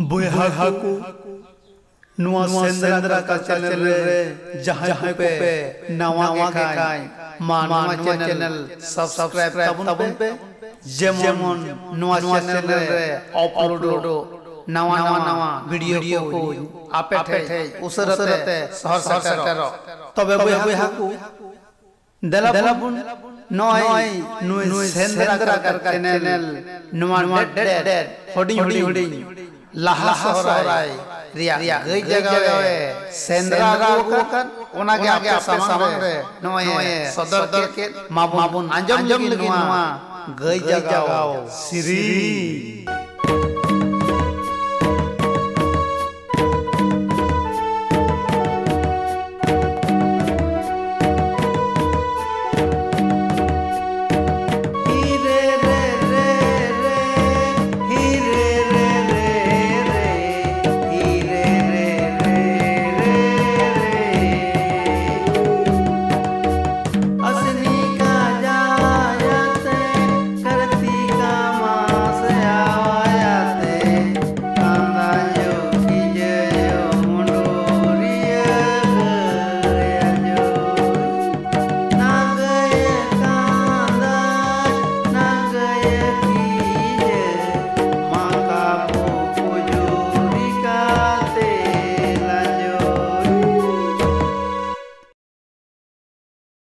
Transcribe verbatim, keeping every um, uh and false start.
नुआ सेंद्रा का चैनल रे जहां पे नवा के खाए मानवा चैनल सब्सक्राइब तब पे जेमन नुआ चैनल रे अपलोड नवा नवा वीडियो को आपे थे उसरते सहर करो तबे बुहा को दलाबुन नय नुआ सेंद्रा का चैनल नवा डेड होडिंग होडिंग लाहा सहराय रिया रिया गई जगह सेंद्रा कोकन ओना के आपके सामान रे नोए सदर दर के माबुन अंजम लगी नोआ गई जगह श्री।